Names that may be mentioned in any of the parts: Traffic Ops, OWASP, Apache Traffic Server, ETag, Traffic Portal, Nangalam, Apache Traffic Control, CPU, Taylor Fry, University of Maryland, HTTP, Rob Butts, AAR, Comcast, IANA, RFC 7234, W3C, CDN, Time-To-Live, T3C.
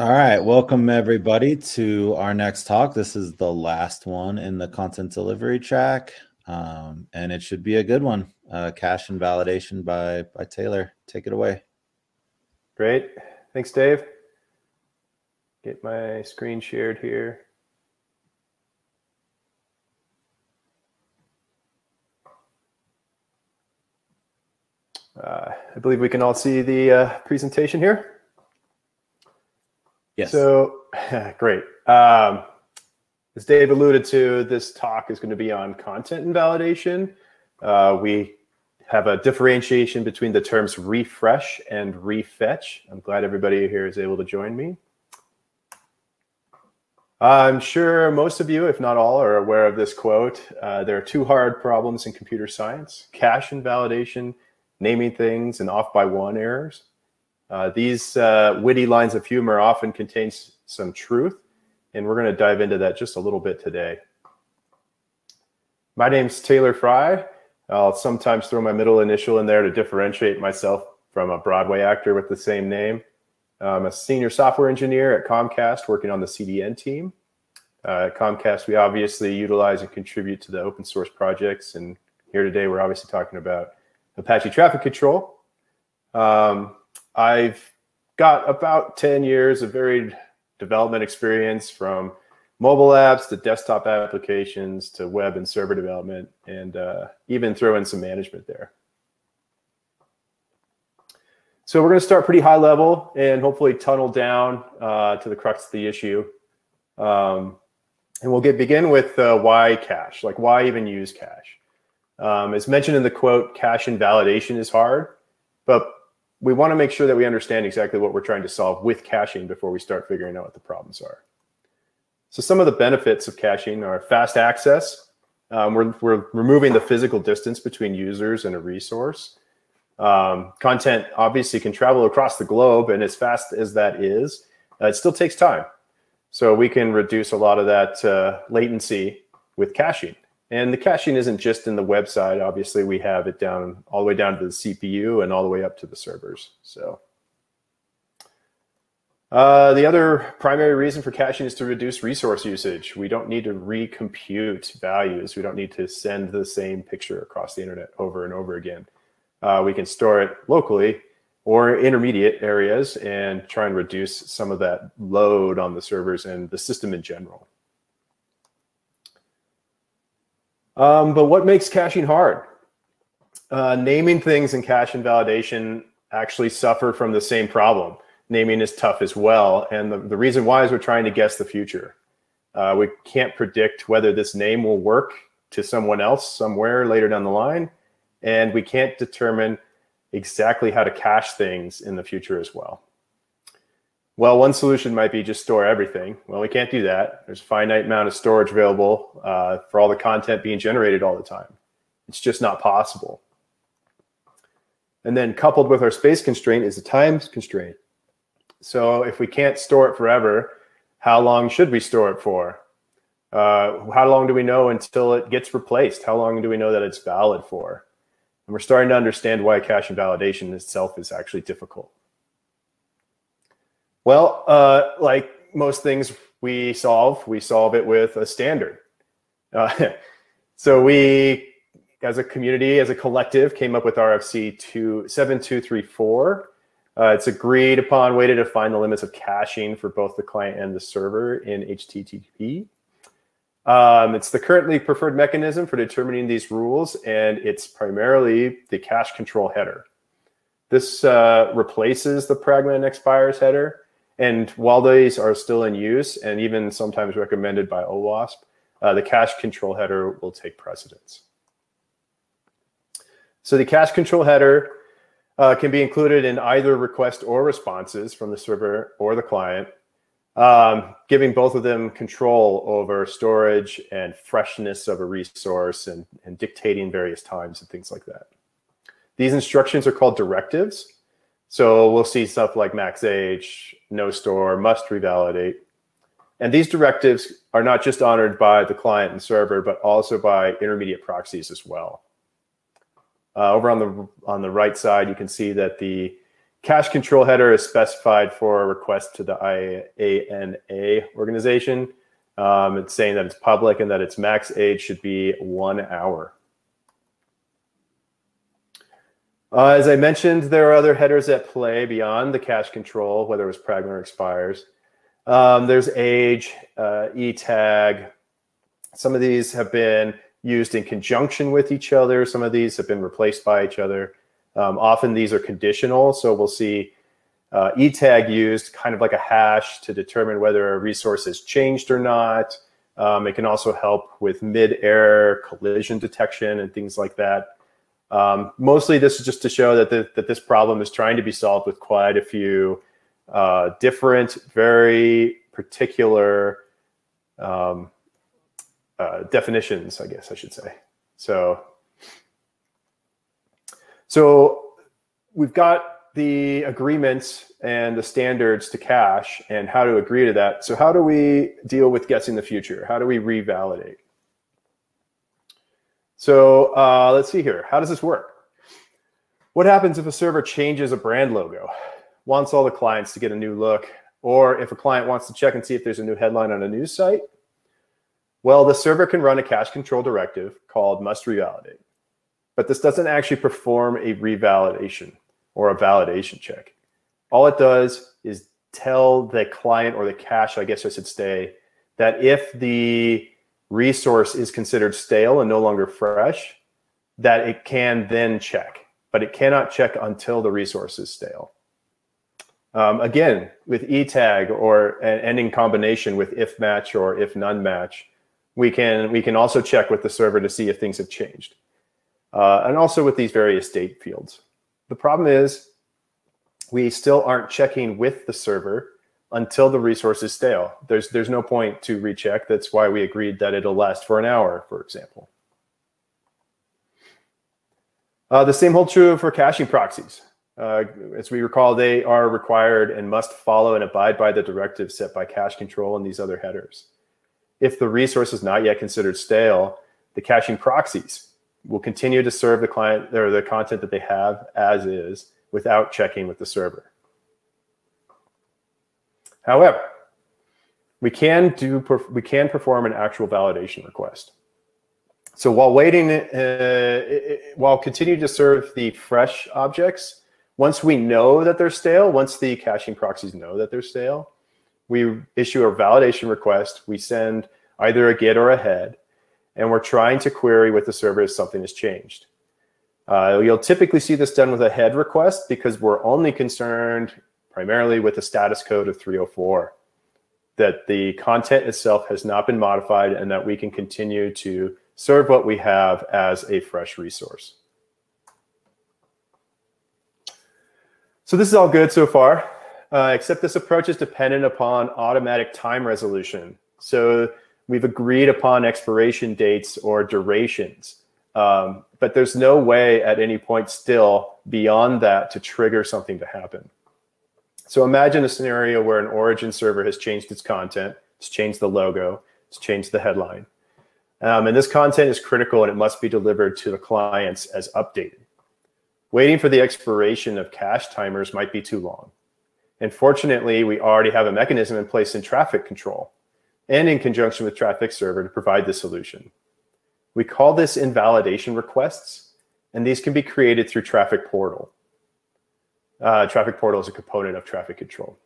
All right, welcome everybody to our next talk. This is the last one in the content delivery track, and it should be a good one. Cache and validation by Taylor. Take it away. Great, thanks, Dave. Get my screen shared here. I believe we can all see the presentation here. Yes. So, great. As Dave alluded to, this talk is going to be on content and validation. We have a differentiation between the terms refresh and refetch. I'm glad everybody here is able to join me. I'm sure most of you, if not all, are aware of this quote. There are two hard problems in computer science: cache and validation, naming things, and off by one errors. These witty lines of humor often contain some truth, and we're going to dive into that just a little bit today. My name's Taylor Fry. I'll sometimes throw my middle initial in there to differentiate myself from a Broadway actor with the same name. I'm a senior software engineer at Comcast working on the CDN team. At Comcast, we obviously utilize and contribute to the open source projects, and here today we're obviously talking about Apache Traffic Control. I've got about 10 years of varied development experience, from mobile apps to desktop applications to web and server development, and even throw in some management there. So we're going to start pretty high level and hopefully tunnel down to the crux of the issue. And we'll begin with why cache, like why even use cache? As mentioned in the quote, cache and validation is hard, but we want to make sure that we understand exactly what we're trying to solve with caching before we start figuring out what the problems are. So some of the benefits of caching are fast access. We're removing the physical distance between users and a resource. Content obviously can travel across the globe, and as fast as that is, it still takes time. So we can reduce a lot of that latency with caching. And the caching isn't just in the website. Obviously, we have it down all the way down to the CPU and all the way up to the servers. So the other primary reason for caching is to reduce resource usage. We don't need to recompute values. We don't need to send the same picture across the internet over and over again. We can store it locally or intermediate areas and try and reduce some of that load on the servers and the system in general. But what makes caching hard? Naming things in cache and validation actually suffer from the same problem. Naming is tough as well, and the reason why is we're trying to guess the future. We can't predict whether this name will work to someone else somewhere later down the line, and we can't determine exactly how to cache things in the future as well. Well, one solution might be just store everything. Well, we can't do that. There's a finite amount of storage available for all the content being generated all the time. It's just not possible. And then coupled with our space constraint is the time constraint. So if we can't store it forever, how long should we store it for? How long do we know until it gets replaced? How long do we know that it's valid for? And we're starting to understand why cache and validation itself is actually difficult. Well, like most things we solve it with a standard. So we, as a community, as a collective, came up with RFC 7234. It's agreed upon way to define the limits of caching for both the client and the server in HTTP. It's the currently preferred mechanism for determining these rules, and it's primarily the cache control header. This replaces the pragma expires header. And while these are still in use and even sometimes recommended by OWASP, the cache control header will take precedence. So the cache control header can be included in either request or responses from the server or the client, giving both of them control over storage and freshness of a resource, and dictating various times and things like that. These instructions are called directives. So we'll see stuff like max age, no store, must revalidate. And these directives are not just honored by the client and server, but also by intermediate proxies as well. Over on the right side, you can see that the Cache control header is specified for a request to the IANA organization. It's saying that it's public and that its max age should be 1 hour. As I mentioned, there are other headers at play beyond the cache control, whether it was pregnant or expires. There's age, ETag. Some of these have been used in conjunction with each other. Some of these have been replaced by each other. Often these are conditional, so we'll see ETag used kind of like a hash to determine whether a resource has changed or not. It can also help with mid-air collision detection and things like that. Mostly this is just to show that, this problem is trying to be solved with quite a few different, very particular definitions, I guess I should say. So we've got the agreements and the standards to cache and how to agree to that. So how do we deal with guessing the future? How do we revalidate? So let's see here. How does this work? What happens if a server changes a brand logo, wants all the clients to get a new look, or if a client wants to check and see if there's a new headline on a news site? Well, the server can run a cache control directive called must revalidate. But this doesn't actually perform a revalidation or a validation check. All it does is tell the client or the cache, I guess I should say, that if the resource is considered stale and no longer fresh, that it can then check. But it cannot check until the resource is stale. Again, with ETag and in combination with if match or if none match, we can also check with the server to see if things have changed. And also with these various state fields. The problem is we still aren't checking with the server until the resource is stale. There's no point to recheck. That's why we agreed that it'll last for an hour, for example. The same holds true for caching proxies. As we recall, they are required and must follow and abide by the directives set by cache control and these other headers. If the resource is not yet considered stale, the caching proxies will continue to serve the client or the content that they have as is without checking with the server. However, we can perform an actual validation request. So while waiting, while continuing to serve the fresh objects, once we know that they're stale, once the caching proxies know that they're stale, we issue a validation request. We send either a GET or a HEAD. And we're trying to query with the server if something has changed. You'll typically see this done with a head request because we're only concerned primarily with the status code of 304, that the content itself has not been modified and that we can continue to serve what we have as a fresh resource. So this is all good so far, except this approach is dependent upon automatic time resolution. So we've agreed upon expiration dates or durations, but there's no way at any point still beyond that to trigger something to happen. So imagine a scenario where an origin server has changed its content, it's changed the logo, it's changed the headline. And this content is critical and it must be delivered to the clients as updated. Waiting for the expiration of cache timers might be too long. And fortunately, we already have a mechanism in place in traffic control and in conjunction with Traffic Server to provide the solution. We call this invalidation requests, and these can be created through Traffic Portal. Traffic Portal is a component of traffic control.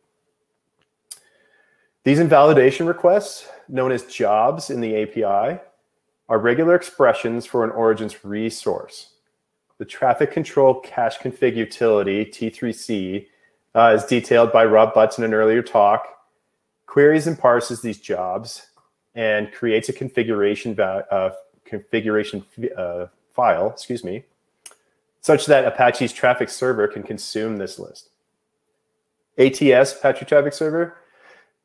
These invalidation requests, known as jobs in the API, are regular expressions for an origins resource. The Traffic Control Cache Config utility, T3C, is detailed by Rob Butts in an earlier talk, queries and parses these jobs and creates a configuration file, excuse me, such that Apache's Traffic Server can consume this list. ATS, Apache Traffic Server,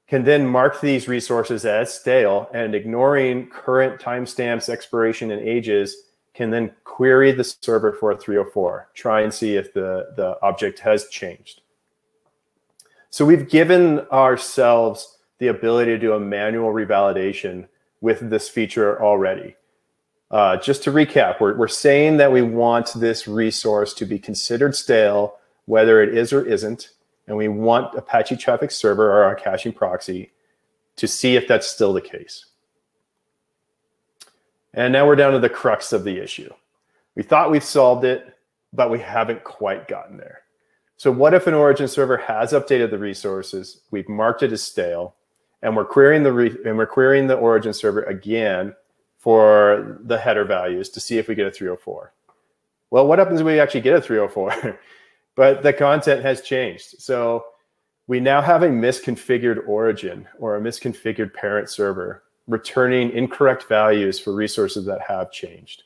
can then mark these resources as stale and ignoring current timestamps, expiration, and ages, can then query the server for a 304, try and see if the object has changed. So we've given ourselves the ability to do a manual revalidation with this feature already. Just to recap, we're saying that we want this resource to be considered stale whether it is or isn't, and we want Apache Traffic Server or our caching proxy to see if that's still the case. And now we're down to the crux of the issue. We thought we've solved it, but we haven't quite gotten there. So what if an origin server has updated the resources, we've marked it as stale, and we're querying the origin server again for the header values to see if we get a 304. Well, what happens if we actually get a 304? But the content has changed. So we now have a misconfigured origin or a misconfigured parent server returning incorrect values for resources that have changed.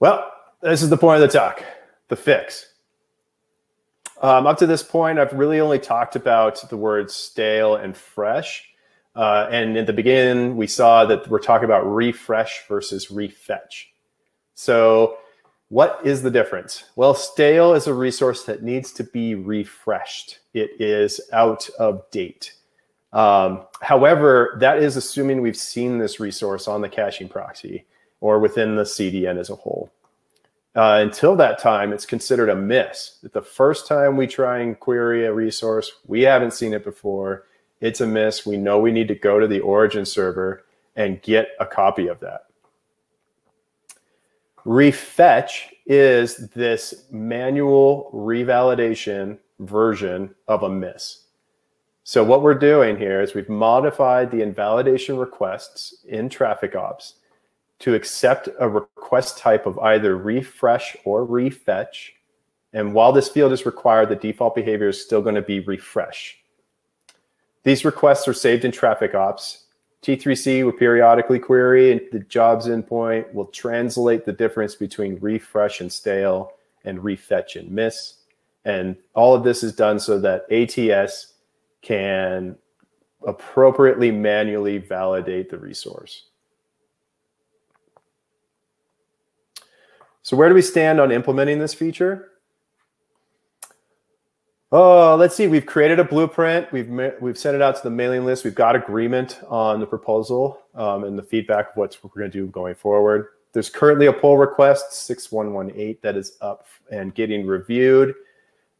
Well, this is the point of the talk, the fix. Up to this point, I've really only talked about the words stale and fresh. And in the beginning, we saw that we're talking about refresh versus refetch. So what is the difference? Well, stale is a resource that needs to be refreshed. It is out of date. However, that is assuming we've seen this resource on the caching proxy or within the CDN as a whole. Until that time, it's considered a miss. The first time we try and query a resource, we haven't seen it before, it's a miss. We know we need to go to the origin server and get a copy of that. Refetch is this manual revalidation version of a miss. So what we're doing here is we've modified the invalidation requests in Traffic Ops to accept a request type of either refresh or refetch. And while this field is required, the default behavior is still going to be refresh. These requests are saved in Traffic Ops. T3C will periodically query, and the jobs endpoint will translate the difference between refresh and stale and refetch and miss. And all of this is done so that ATS can appropriately manually validate the resource. So where do we stand on implementing this feature? Oh, let's see, we've created a blueprint, we've sent it out to the mailing list, we've got agreement on the proposal and the feedback of what we're gonna do going forward. There's currently a pull request, 6118, that is up and getting reviewed.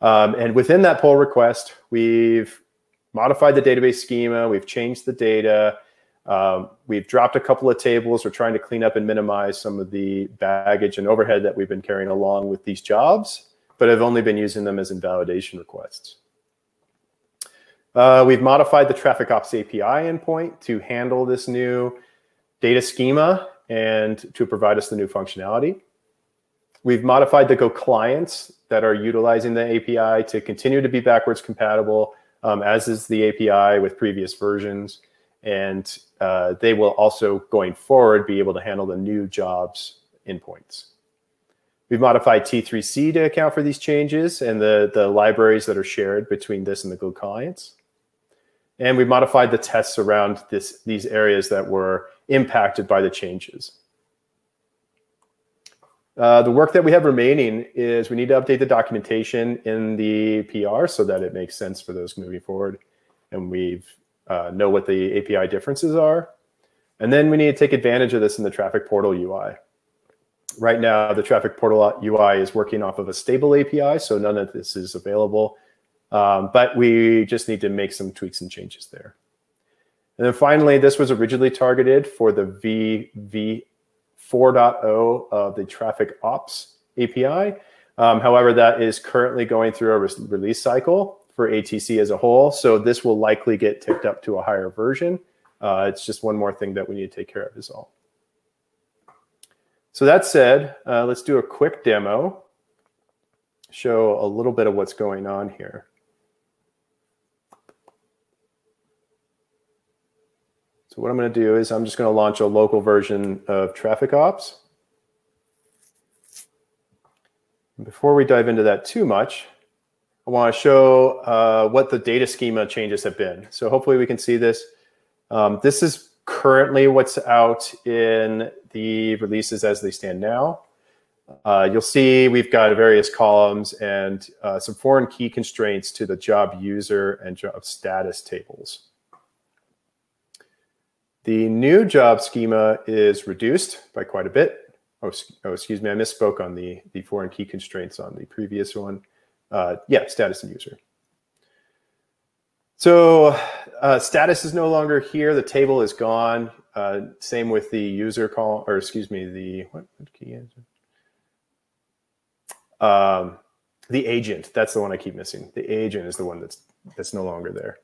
And within that pull request, we've modified the database schema, we've changed the data, we've dropped a couple of tables. We're trying to clean up and minimize some of the baggage and overhead that we've been carrying along with these jobs, but I've only been using them as invalidation requests. We've modified the Traffic Ops API endpoint to handle this new data schema and to provide us the new functionality. We've modified the Go clients that are utilizing the API to continue to be backwards compatible, as is the API with previous versions. And they will also, going forward, be able to handle the new jobs endpoints. We've modified T3C to account for these changes and the libraries that are shared between this and the Go clients. And we've modified the tests around these areas that were impacted by the changes. The work that we have remaining is we need to update the documentation in the PR so that it makes sense for those moving forward. And we've know what the API differences are. And then we need to take advantage of this in the Traffic Portal UI. Right now, the Traffic Portal UI is working off of a stable API, so none of this is available. But we just need to make some tweaks and changes there. And then finally, this was originally targeted for the V4.0 of the Traffic Ops API. However, that is currently going through a release cycle for ATC as a whole, so this will likely get ticked up to a higher version. It's just one more thing that we need to take care of is all. So that said, let's do a quick demo, show a little bit of what's going on here. So what I'm gonna do is I'm just gonna launch a local version of Traffic Ops. Before we dive into that too much, I want to show what the data schema changes have been. So hopefully we can see this. This is currently what's out in the releases as they stand now. You'll see we've got various columns and some foreign key constraints to the job user and job status tables. The new job schema is reduced by quite a bit. Oh, excuse me, I misspoke on the foreign key constraints on the previous one. Yeah, status and user. So status is no longer here. The table is gone. Same with the user call, or excuse me, the what key is it? The agent. That's the one I keep missing. The agent is the one that's no longer there.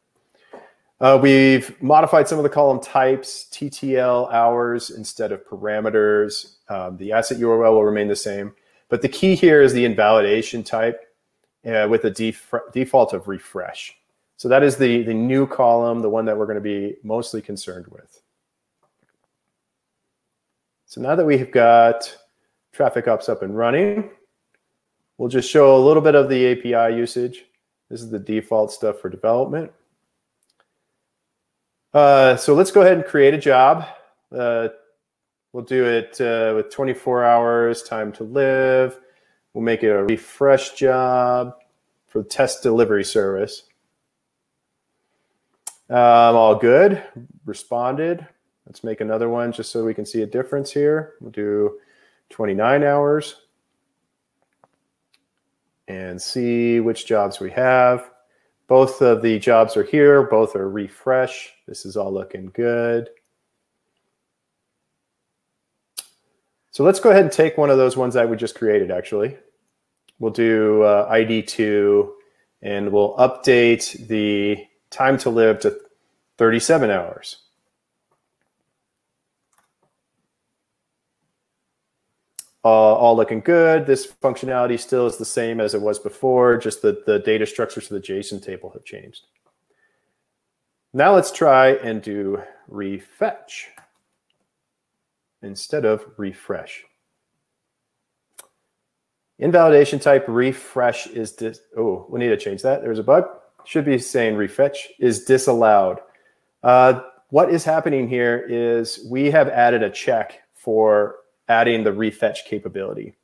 We've modified some of the column types, TTL hours instead of parameters. The asset URL will remain the same, but the key here is the invalidation type with a default of refresh. So that is the new column, the one that we're going to be mostly concerned with. So now that we've got Traffic Ops up and running, we'll just show a little bit of the API usage. This is the default stuff for development. So let's go ahead and create a job. We'll do it with 24 hours time to live. We'll make it a refresh job for test delivery service. All good, responded. Let's make another one just so we can see a difference here. We'll do 29 hours and see which jobs we have. Both of the jobs are here, both are refresh. This is all looking good. So let's go ahead and take one of those ones that we just created, actually. We'll do ID2, and we'll update the time to live to 37 hours. All looking good. This functionality still is the same as it was before, just that the data structures of the JSON table have changed. Now let's try and do refetch instead of refresh. Invalidation type refresh is oh, we need to change that. There's a bug. Should be saying refetch is disallowed. What is happening here is we have added a check for adding the refetch capability.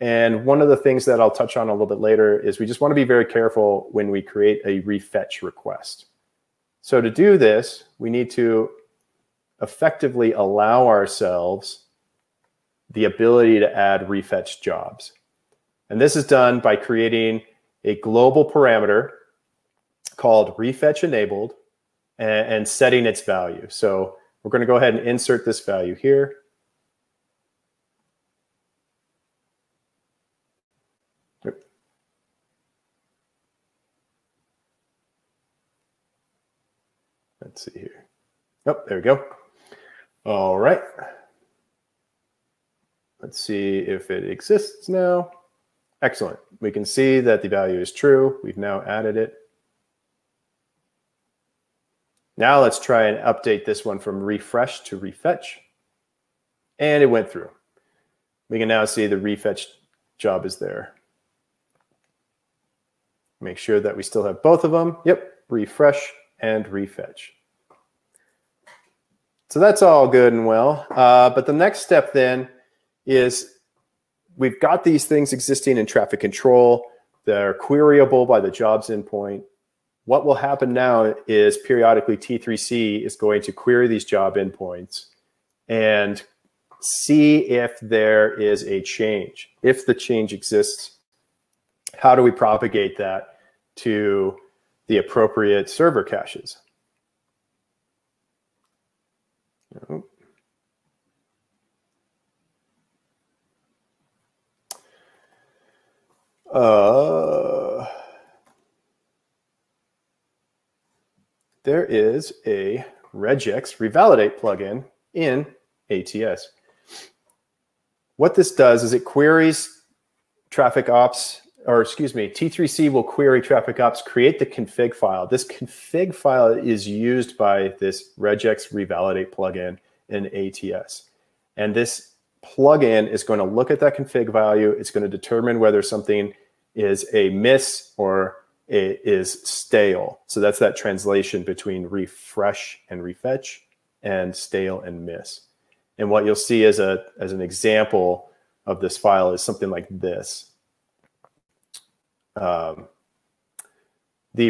And one of the things that I'll touch on a little bit later is we just want to be very careful when we create a refetch request. So to do this, we need to effectively allow ourselves the ability to add refetch jobs. And this is done by creating a global parameter called refetch enabled and setting its value. So we're going to go ahead and insert this value here. Let's see here. Oh, there we go. All right. Let's see if it exists now. Excellent. We can see that the value is true. We've now added it. Now let's try and update this one from refresh to refetch. And it went through. We can now see the refetch job is there. Make sure that we still have both of them. Yep, refresh and refetch. So that's all good and well. But the next step then is we've got these things existing in traffic control. They're queryable by the jobs endpoint. What will happen now is periodically T3C is going to query these job endpoints and see if there is a change. If the change exists, how do we propagate that to the appropriate server caches? There is a regex revalidate plugin in ATS. What this does is it queries Traffic Ops, or excuse me, T3C will query Traffic Ops, create the config file. This config file is used by this regex revalidate plugin in ATS. And this plugin is going to look at that config value. It's going to determine whether something is a miss or it is stale. So that's that translation between refresh and refetch and stale and miss. And what you'll see as an example of this file is something like this. The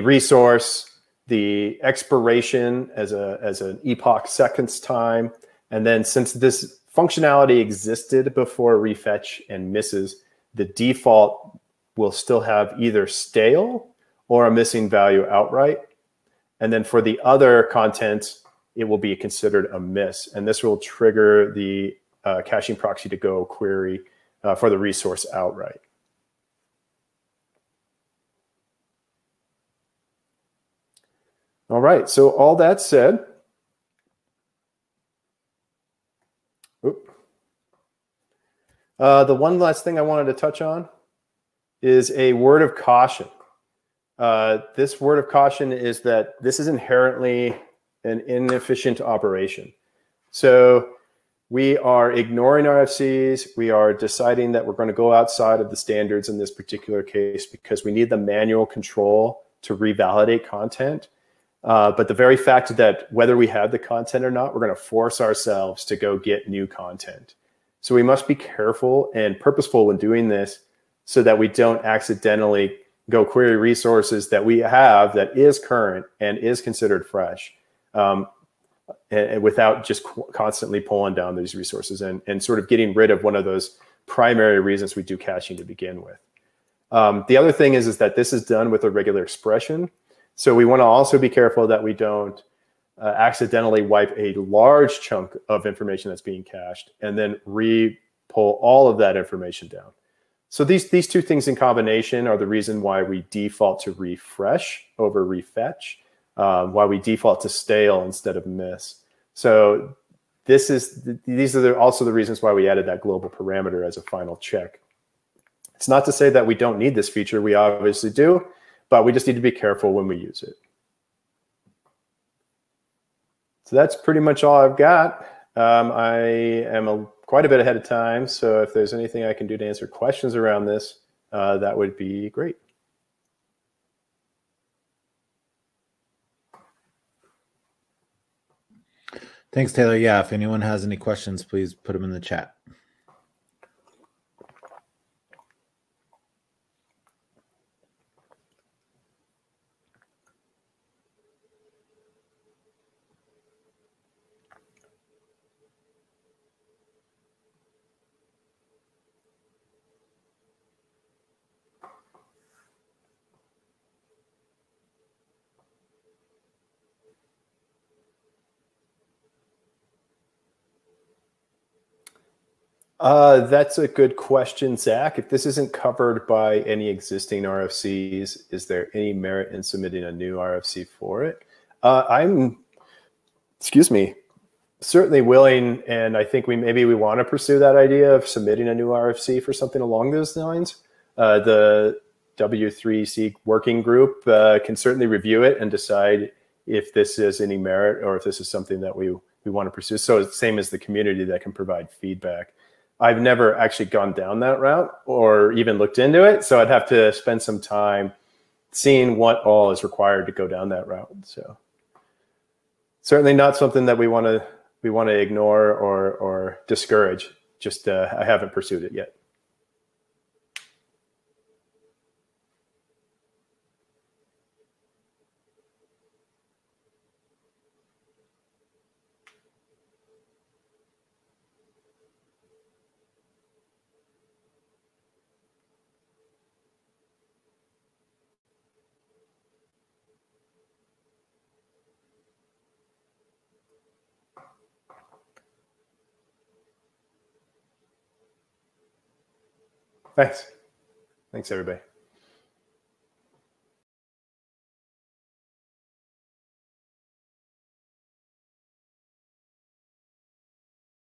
resource, the expiration as an epoch seconds time, and then since this functionality existed before refetch and misses, the default will still have either stale or a missing value outright. And then for the other content, it will be considered a miss. And this will trigger the caching proxy to go query for the resource outright. All right, so all that said, the one last thing I wanted to touch on is a word of caution. This word of caution is that this is inherently an inefficient operation. So we are ignoring RFCs. We are deciding that we're going to go outside of the standards in this particular case because we need the manual control to revalidate content. But the very fact that whether we have the content or not, we're going to force ourselves to go get new content. So we must be careful and purposeful when doing this so that we don't accidentally go query resources that we have that is current and is considered fresh, and without just constantly pulling down these resources and sort of getting rid of one of those primary reasons we do caching to begin with. The other thing is that this is done with a regular expression. So we want to also be careful that we don't accidentally wipe a large chunk of information that's being cached and then re-pull all of that information down. So these two things in combination are the reason why we default to refresh over refetch, why we default to stale instead of miss. So these are also the reasons why we added that global parameter as a final check. It's not to say that we don't need this feature. We obviously do, but we just need to be careful when we use it. So that's pretty much all I've got. I am quite a bit ahead of time, so if there's anything I can do to answer questions around this, that would be great. Thanks, Taylor. Yeah, if anyone has any questions, please put them in the chat. That's a good question, Zach. If this isn't covered by any existing RFCs, is there any merit in submitting a new RFC for it? I'm certainly willing, and I think maybe we want to pursue that idea of submitting a new RFC for something along those lines. The W3C working group can certainly review it and decide if this is any merit or if this is something that we want to pursue. So same as the community that can provide feedback. I've never actually gone down that route or even looked into it. So I'd have to spend some time seeing what all is required to go down that route. So certainly not something that we want to ignore or discourage. Just I haven't pursued it yet. Thanks. Thanks, everybody.